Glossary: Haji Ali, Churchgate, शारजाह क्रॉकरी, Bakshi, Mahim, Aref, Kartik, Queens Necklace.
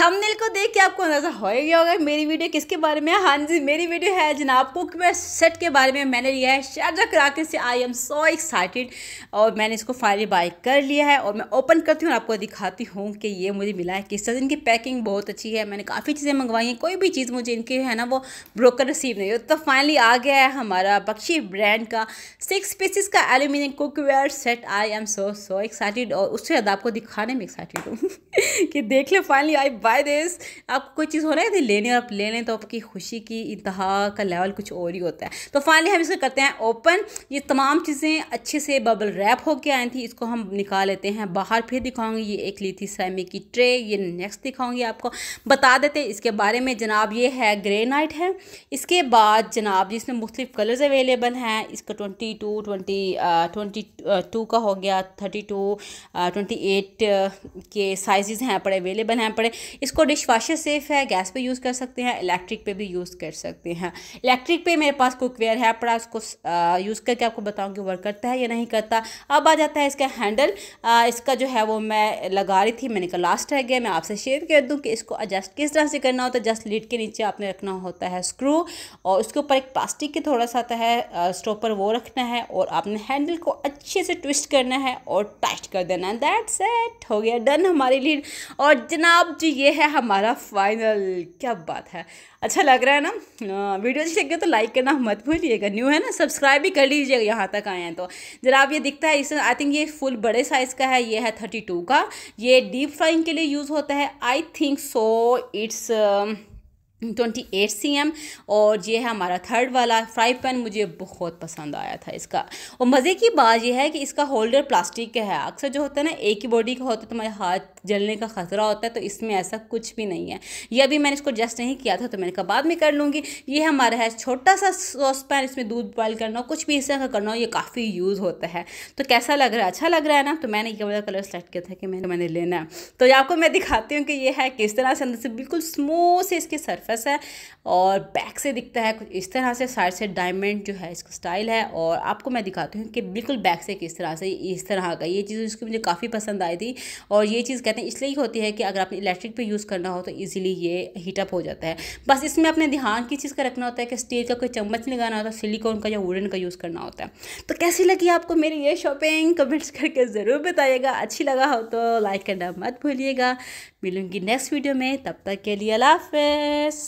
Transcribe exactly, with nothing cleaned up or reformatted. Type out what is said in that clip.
Thumbnail को देख के आपको अंदाजा हो गया होगा मेरी वीडियो किसके बारे में है। हाँ जी, मेरी वीडियो है जनाब कुकवेयर सेट के बारे में। मैंने लिया है शारजाह क्रॉकरी से। आई एम सो एक्साइटेड और मैंने इसको फाइनली बाय कर लिया है और मैं ओपन करती हूँ और आपको दिखाती हूँ कि ये मुझे मिला है किस तरह। इनकी पैकिंग बहुत अच्छी है, मैंने काफ़ी चीज़ें मंगवाई हैं, कोई भी चीज़ मुझे इनके है ना वो ब्रोकर रिसीव नहीं हो। तो फाइनली आ गया है हमारा बख्शी ब्रांड का सिक्स पीसेस का aluminium cookware set. I am so so excited और उससे ज़्यादा आपको दिखाने में एक्साइटेड हूँ कि देख लें फाइनली आई बाय दिस। आप कोई चीज़ हो रहा है लेने और आप ले लें तो आपकी खुशी की इंतहा का लेवल कुछ और ही होता है। तो फाइनली हम इसको करते हैं ओपन। ये तमाम चीज़ें अच्छे से बबल रैप होके आई थी, इसको हम निकाल लेते हैं बाहर, फिर दिखाऊंगी। ये एक ली थी सेरेमिक की ट्रे, ये नेक्स्ट दिखाऊंगी। आपको बता देते हैं इसके बारे में जनाब, ये है ग्रेनाइट है। इसके बाद जनाब जिसमें मुख्तलिफ कलर्स अवेलेबल हैं, इसका twenty two twenty twenty two का हो गया, थर्टी टू ट्वेंटी एट के साइज़ हैं पड़े अवेलेबल हैं पड़े। इसको डिश वाशर सेफ है, गैस पे यूज़ कर सकते हैं, इलेक्ट्रिक पे भी यूज़ कर सकते हैं। इलेक्ट्रिक पे मेरे पास कुकवेयर है पड़ा, उसको यूज़ करके आपको बताऊंगी वर्क करता है या नहीं करता। अब आ जाता है इसका हैंडल। आ, इसका जो है वो मैं लगा रही थी, मैंने कहा लास्ट रह गया, मैं आपसे शेयर कर दूँ कि इसको एडजस्ट किस तरह से करना होता है। जस्ट लीड के नीचे आपने रखना होता है स्क्रू और उसके ऊपर एक प्लास्टिक के थोड़ा सा आता है स्टॉपर, वो रखना है और आपने हैंडल को अच्छे से ट्विस्ट करना है और टाइट कर देना है। दैट्स इट, हो गया डन हमारी लीड। और जनाब जी ये है हमारा फाइनल। क्या बात है, अच्छा लग रहा है ना। वीडियो अच्छी लगे तो लाइक करना मत भूलिएगा, न्यू है ना सब्सक्राइब भी कर लीजिएगा। यहाँ तक आए हैं तो जनाब ये दिखता है इस आई थिंक ये फुल बड़े साइज़ का है। ये है थर्टी टू का, ये डीप फ्राइंग के लिए यूज़ होता है। I think so it's twenty eight C M. और ये है हमारा थर्ड वाला फ्राई पैन, मुझे बहुत पसंद आया था इसका। और मज़े की बात यह है कि इसका होल्डर प्लास्टिक का है। अक्सर जो होता है ना एक ही बॉडी का होता है तो हमारे हाथ जलने का ख़तरा होता है, तो इसमें ऐसा कुछ भी नहीं है। यह भी मैंने इसको एडजस्ट नहीं किया था तो मैंने कहा बाद में कर लूँगी। ये हमारा है छोटा सा सॉस पैन, इसमें दूध बॉयल करना हो कुछ भी इस तरह का करना हो, ये काफ़ी यूज़ होता है। तो कैसा लग रहा है, अच्छा लग रहा है ना। तो मैंने ये वाला कलर सेलेक्ट किया था कि मैंने मैंने लेना है। तो आपको मैं दिखाती हूँ कि ये है किस तरह से, अंदर से बिल्कुल स्मूथ से इसके सर्फेस है और बैक से दिखता है कुछ इस तरह से। साइड से डायमंड जो है इसका स्टाइल है और आपको मैं दिखाती हूँ कि बिल्कुल बैक से किस तरह से इस तरह का ये चीज़ इसकी मुझे काफ़ी पसंद आई थी। और ये चीज़ कहते हैं इसलिए ही होती है कि अगर आपने इलेक्ट्रिक पे यूज़ करना हो तो ईजिली ये हीटअप हो जाता है। बस इसमें अपने ध्यान किस चीज़ का रखना होता है कि स्टील का कोई चम्मच नहीं लगाना होता, सिलिकॉन का या वुडन का यूज़ करना होता है। तो कैसी लगी आपको मेरी ये शॉपिंग, कमेंट्स करके ज़रूर बताइएगा। अच्छी लगा हो तो लाइक करना मत भूलिएगा। मिलूंगी नेक्स्ट वीडियो में, तब तक के लिए अल्लाह हाफिज़।